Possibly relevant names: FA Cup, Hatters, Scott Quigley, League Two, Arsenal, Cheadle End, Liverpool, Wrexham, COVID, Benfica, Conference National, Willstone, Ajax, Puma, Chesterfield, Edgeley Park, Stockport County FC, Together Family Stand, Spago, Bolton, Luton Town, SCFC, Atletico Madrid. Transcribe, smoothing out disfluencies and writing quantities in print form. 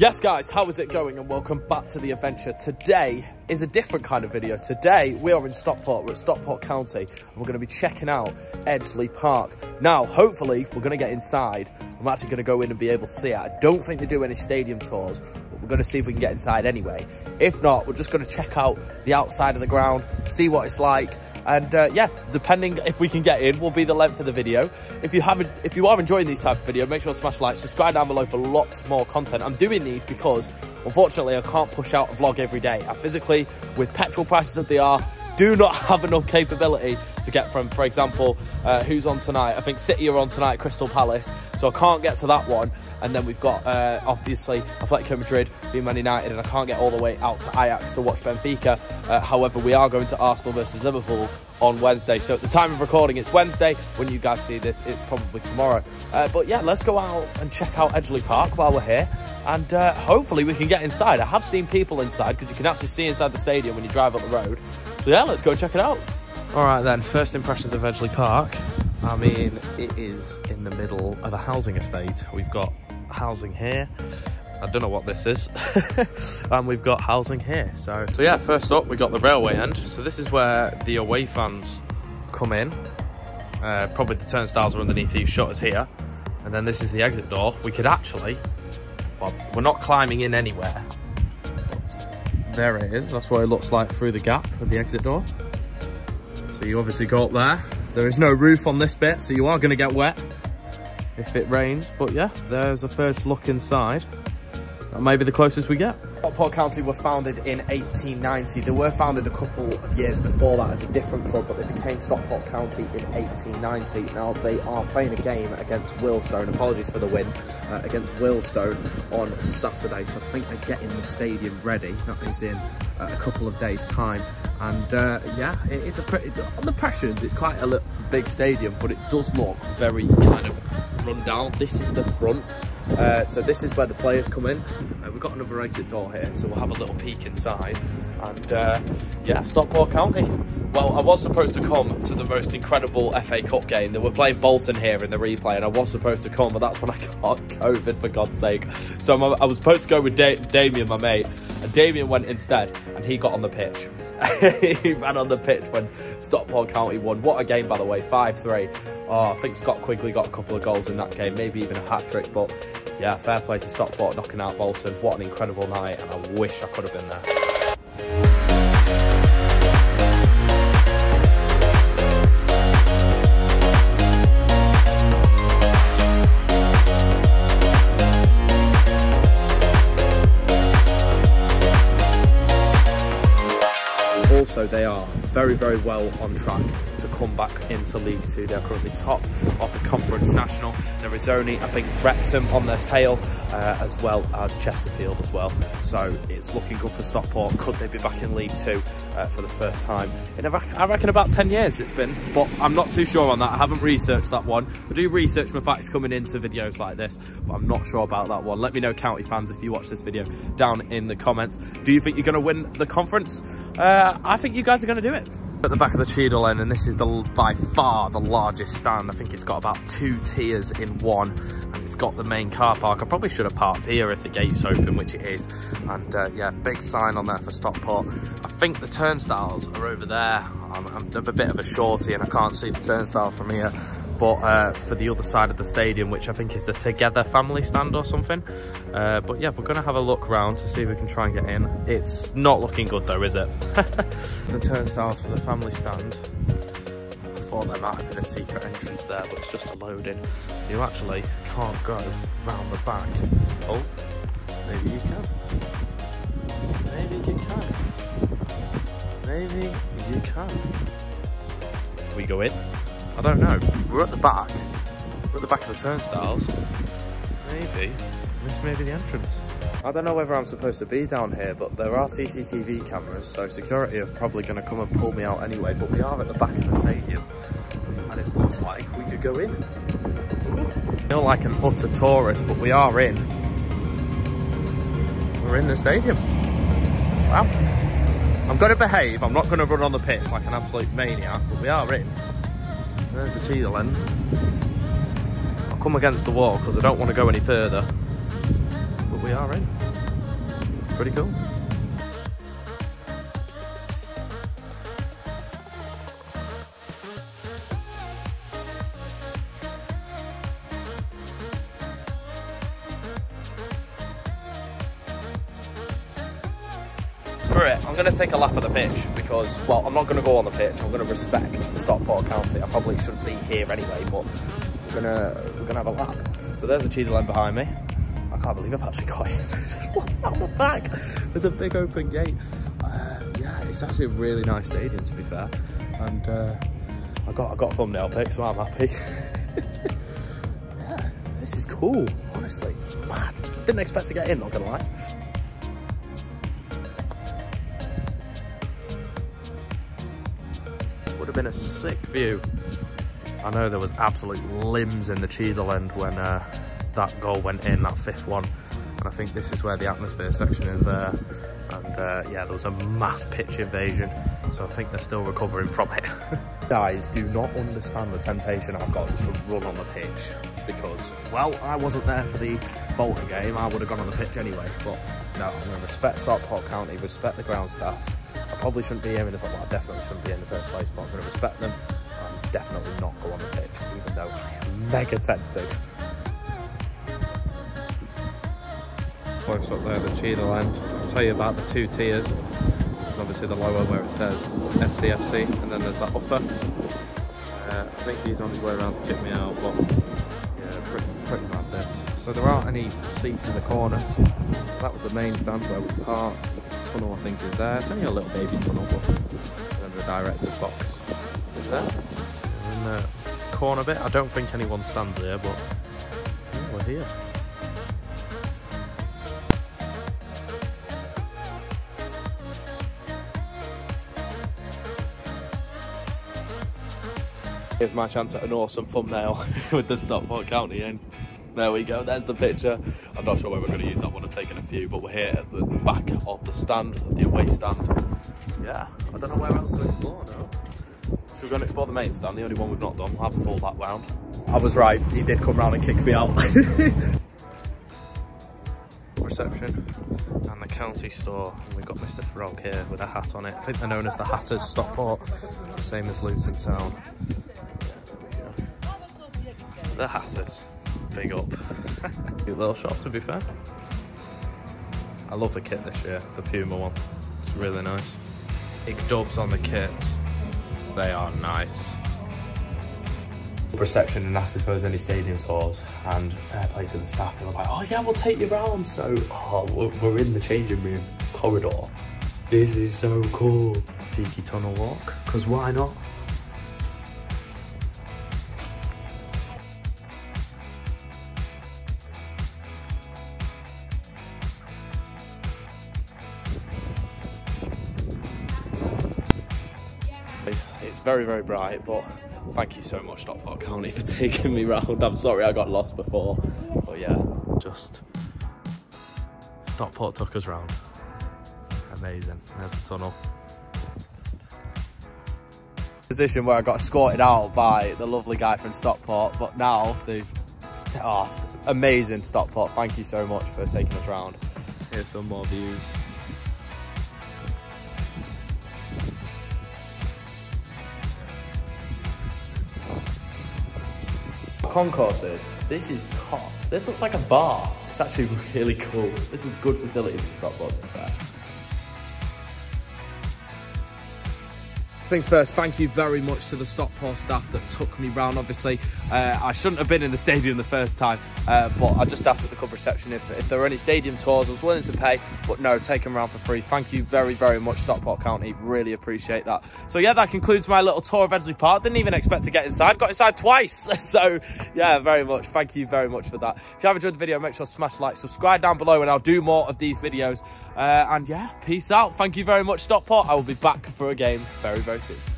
Yes guys, how is it going and welcome back to the adventure. Today is a different kind of video. Today we are in Stockport, we're at Stockport County, and we're going to be checking out Edgeley Park. Now hopefully we're going to get inside. I'm actually going to go in and be able to see it. I don't think they do any stadium tours, but we're going to see if we can get inside anyway. If not, we're just going to check out the outside of the ground, see what it's like. And yeah, depending if we can get in, will be the length of the video. If you are enjoying these type of videos, make sure to smash like, subscribe down below for lots more content. I'm doing these because, unfortunately, I can't push out a vlog every day. I physically, with petrol prices as they are, do not have enough capability to get from, for example, who's on tonight? I think City are on tonight, Crystal Palace. So I can't get to that one. And then we've got, obviously, Atletico Madrid being Man United, and I can't get all the way out to Ajax to watch Benfica. However, we are going to Arsenal versus Liverpool on Wednesday. So at the time of recording, it's Wednesday. When you guys see this, it's probably tomorrow. But yeah, let's go out and check out Edgeley Park while we're here. And hopefully we can get inside. I have seen people inside, because you can actually see inside the stadium when you drive up the road. So yeah, let's go check it out. All right then, first impressions of Edgeley Park. I mean, it is in the middle of a housing estate. We've got housing here, I don't know what this is, and we've got housing here. So yeah, first up we got the railway end. So this is where the away fans come in. Probably the turnstiles are underneath these shutters here, and then this is the exit door. We could actually, well, we're not climbing in anywhere, there it is. That's what it looks like through the gap at the exit door. So you obviously go up there. There is no roof on this bit, so you are going to get wet if it rains. But yeah, there's a first look inside. That may be the closest we get. Stockport County were founded in 1890. They were founded a couple of years before that as a different club, but they became Stockport County in 1890. Now they are playing a game against Willstone, apologies for the win, against Willstone on Saturday. So I think they're getting the stadium ready. That is in a couple of days' time. And yeah, it is a pretty, on the impressions, it's quite a big stadium, but it does look very kind of run down. This is the front. So this is where the players come in. We've got another exit door here, so we'll have a little peek inside. And yeah, Stockport County. Well, I was supposed to come to the most incredible FA Cup game. They were playing Bolton here in the replay, and I was supposed to come, but that's when I got COVID, for God's sake. So I was supposed to go with Damien, my mate, and Damien went instead, and he got on the pitch. He ran on the pitch when Stockport County won. What a game, by the way, 5-3. Oh, I think Scott Quigley got a couple of goals in that game, maybe even a hat-trick. But yeah, fair play to Stockport knocking out Bolton. What an incredible night, and I wish I could have been there. So they are very, very well on track to come back into League Two. They're currently top of the Conference National. There is only, I think, Wrexham on their tail, as well as Chesterfield as well. So it's looking good for Stockport. Could they be back in League Two for the first time in, I reckon, about 10 years it's been, but I'm not too sure on that. I haven't researched that one. I do research my facts coming into videos like this, but I'm not sure about that one. Let me know, County fans, if you watch this video down in the comments. Do you think you're going to win the conference? I think you guys are going to do it. At the back of the Cheadle End, and this is by far the largest stand. I think it's got about 2 tiers in one, and it's got the main car park. I probably should have parked here if the gate's open, which it is. And yeah, big sign on there for Stockport. I think the turnstiles are over there. I'm a bit of a shorty and I can't see the turnstile from here, but for the other side of the stadium, which I think is the Together Family Stand or something. But yeah, we're going to have a look round to see if we can try and get in. It's not looking good though, is it? The turnstiles for the family stand. I thought there might have been a secret entrance there, but it's just a loading. You actually can't go round the back. Oh, maybe you can. Maybe you can. Maybe you can. We go in. I don't know. We're at the back. We're at the back of the turnstiles. Maybe. This may be the entrance. I don't know whether I'm supposed to be down here, but there are CCTV cameras, so security are probably going to come and pull me out anyway. But we are at the back of the stadium, and it looks like we could go in. I feel like an utter tourist, but we are in. We're in the stadium. Wow. I'm going to behave. I'm not going to run on the pitch like an absolute maniac, but we are in. There's the Cheadle End. I'll come against the wall because I don't want to go any further. But we are in. Pretty cool. Screw it, I'm going to take a lap of the pitch because, well, I'm not going to go on the pitch, I'm going to respect Stockport County. I probably shouldn't be here anyway, but we're gonna have a lap. So there's a Cheadle End behind me. I can't believe I've actually got it. Out the back. There's a big open gate. Yeah, it's actually a really nice stadium, to be fair. And I got a thumbnail pic, so I'm happy. Yeah, this is cool, honestly. Mad. Didn't expect to get in, not gonna lie. Would have been a sick view. I know there was absolute limbs in the Cheadle End when that goal went in, that fifth one. And I think this is where the atmosphere section is there. And yeah, there was a mass pitch invasion. So I think they're still recovering from it. Guys do not understand the temptation I've got just to run on the pitch. Because, well, I wasn't there for the Bolton game. I would have gone on the pitch anyway. But no, I'm going to respect Stockport County, respect the ground staff. I probably shouldn't be here in the first place. I definitely shouldn't be in the first place, but I'm going to respect them. I'm definitely not going on the pitch, even though I am mega tempted. Close up there, the Cheadle End. I'll tell you about the two tiers. There's obviously the lower where it says SCFC, and then there's that upper. I think he's on his way around to kick me out, but yeah, pretty mad this. So there aren't any seats in the corners. That was the main stand where we parked. The tunnel, I think, is there. It's only a little baby tunnel, but then the director's box is there. In the corner bit, I don't think anyone stands here, but yeah, we're here. Here's my chance at an awesome thumbnail with the Stockport County in. There we go, there's the picture. I'm not sure where we're going to use that one, I've taken a few, but we're here at the back of the stand, the away stand. Yeah, I don't know where else to explore now. Should we go and explore the main stand, the only one we've not done? I haven't thought that round. I was right, he did come round and kick me out. Reception and the county store, and we've got Mr. Frog here with a hat on it. I think they're known as the Hatters, Stockport, the same as Luton Town. The Hatters. Big up. Cute little shop, to be fair. I love the kit this year, the Puma one. It's really nice. Big dubs on the kits. They are nice. Reception and asked if there was any stadium tours, and fair play to the staff. They were like, oh yeah, we'll take you round. So we're in the changing room corridor. This is so cool. Peaky tunnel walk, because why not? It's very, very bright, but thank you so much, Stockport County, for taking me round. I'm sorry I got lost before, but yeah, just Stockport took us round. Amazing. There's the tunnel. Position where I got escorted out by the lovely guy from Stockport, but now they've... Oh, amazing, Stockport. Thank you so much for taking us round. Here's some more views. Concourses. This is top. This looks like a bar. It's actually really cool. This is good facility for Stockport, to be fair. Things first, thank you very much to the Stockport staff that took me round, obviously. I shouldn't have been in the stadium the first time, but I just asked at the club reception if there were any stadium tours. I was willing to pay, but no, take them round for free. Thank you very, very much, Stockport County. Really appreciate that. So yeah, that concludes my little tour of Edgeley Park. Didn't even expect to get inside, got inside twice. So yeah, very much. Thank you very much for that. If you have enjoyed the video, make sure to smash like, subscribe down below, and I'll do more of these videos. And yeah, peace out. Thank you very much, Stockport. I will be back for a game very, very soon.